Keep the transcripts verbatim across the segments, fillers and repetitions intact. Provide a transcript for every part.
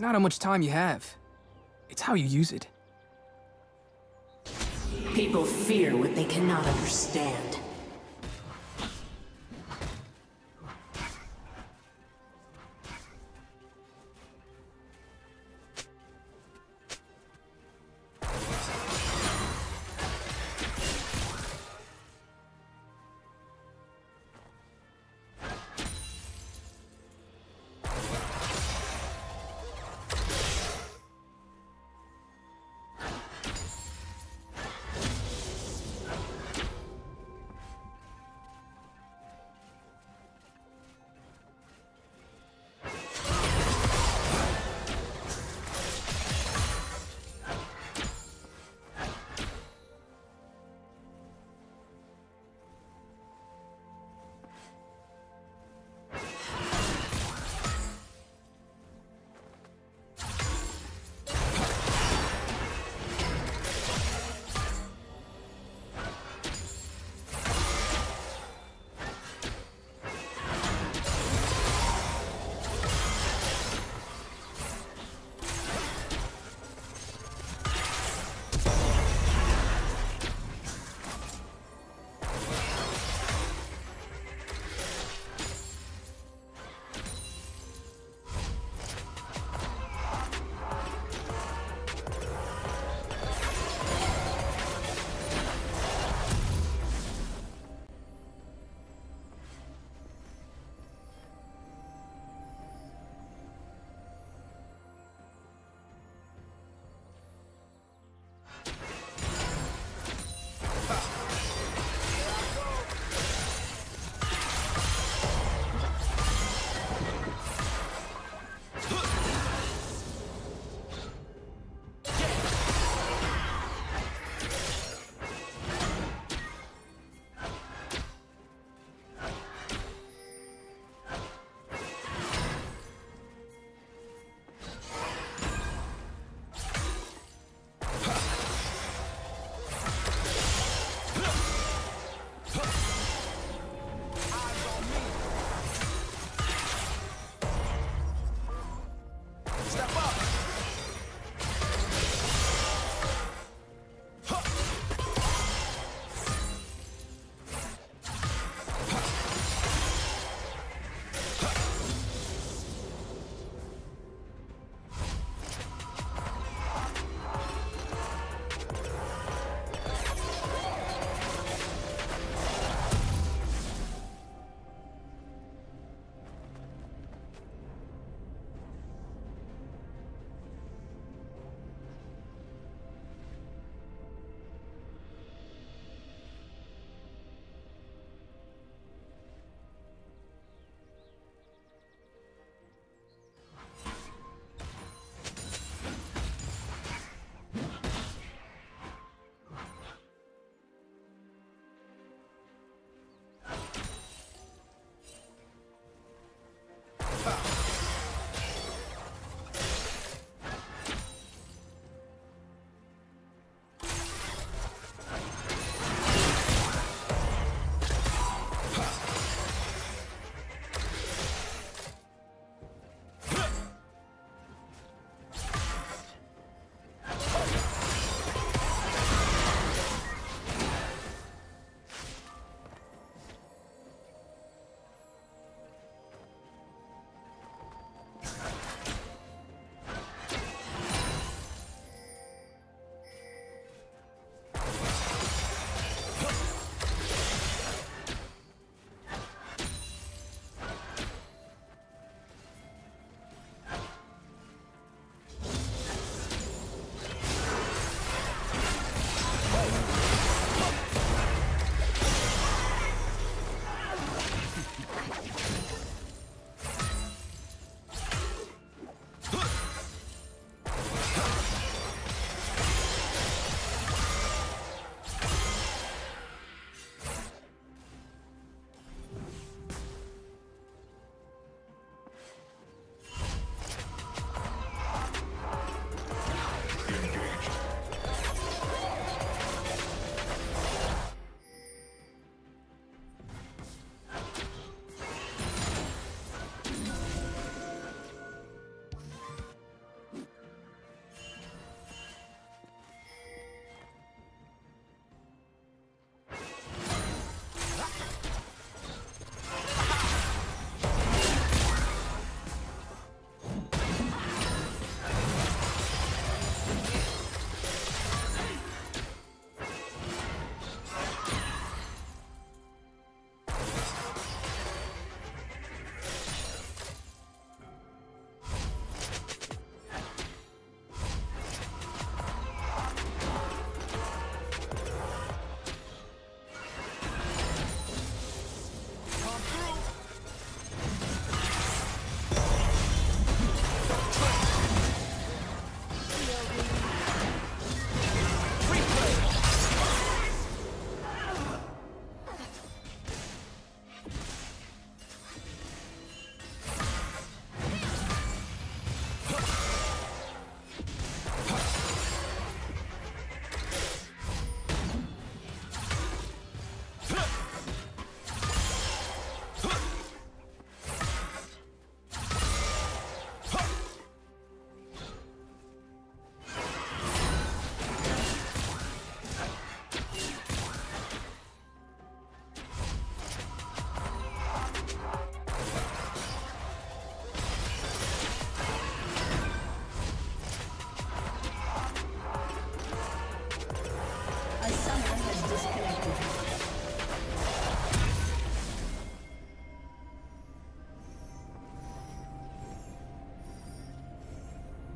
It's not how much time you have. It's how you use it. People fear what they cannot understand.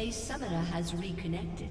A summoner has reconnected.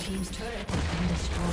Team's turret has been destroyed.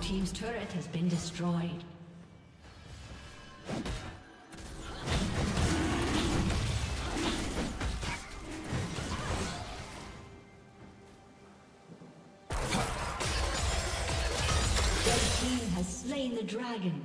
Team's turret has been destroyed. Blue team's turret has been destroyed. Red team has slain the dragon.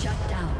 Shut down.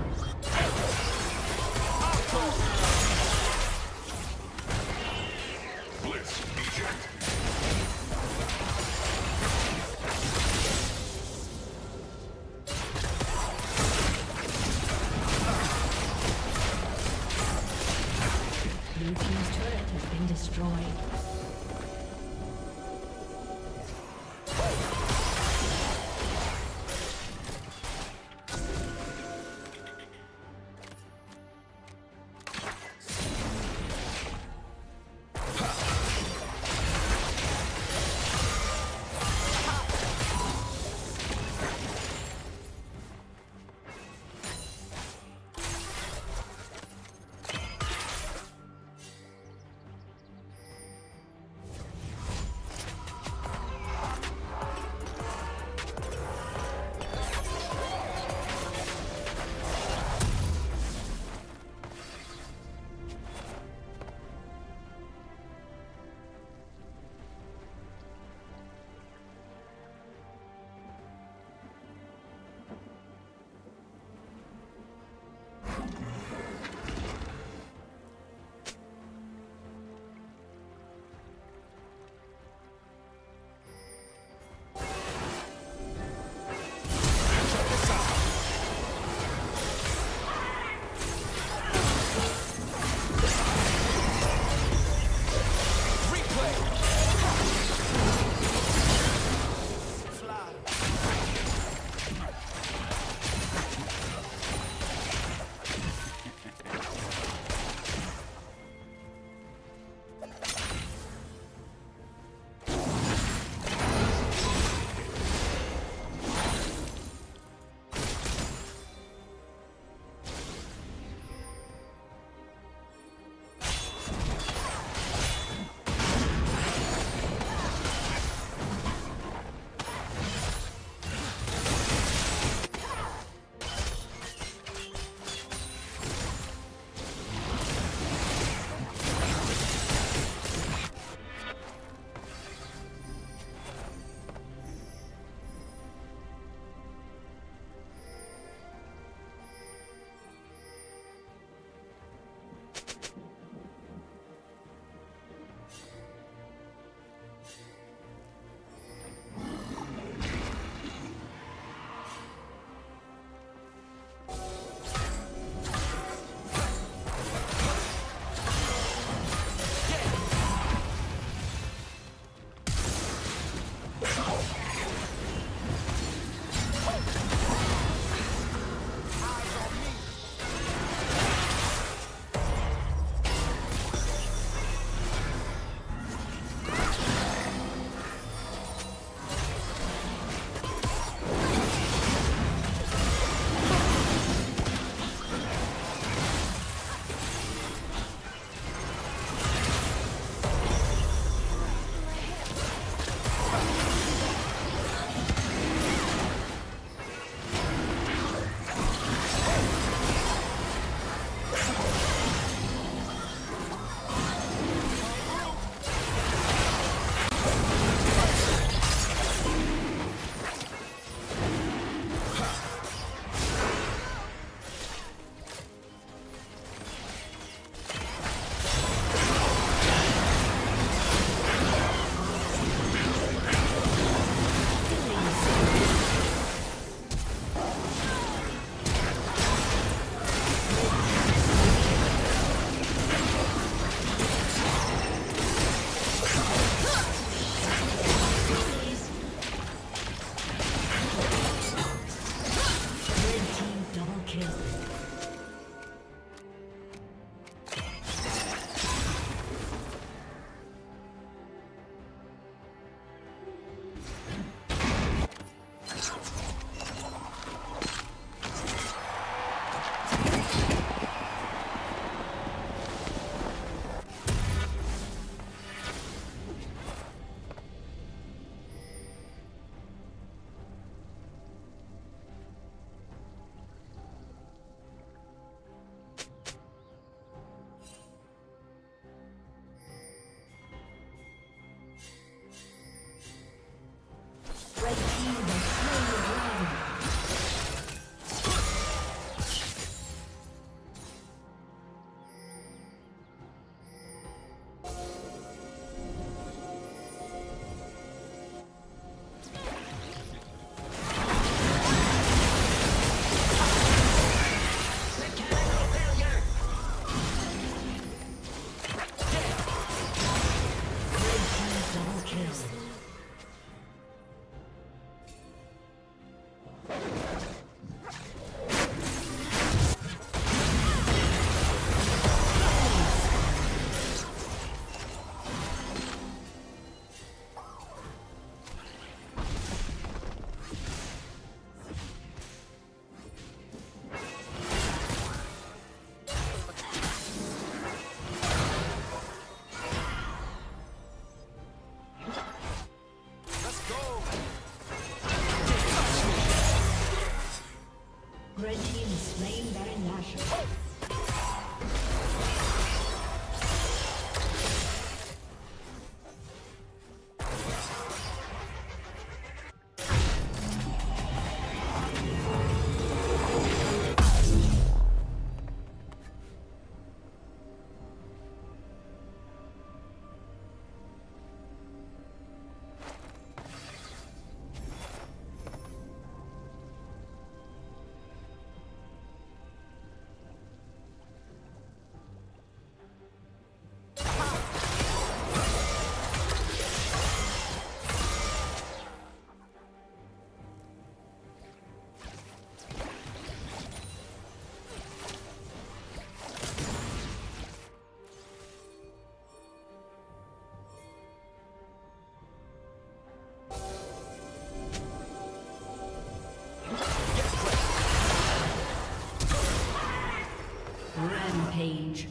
age.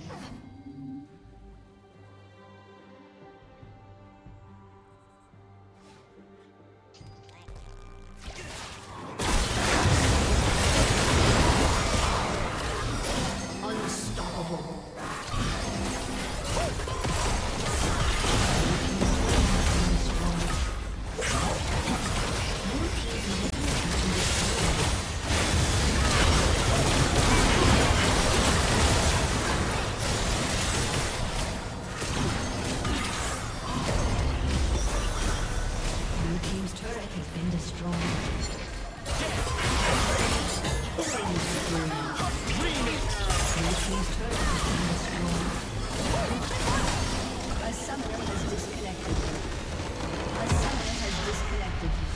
A summoner has disconnected. A summoner has disconnected.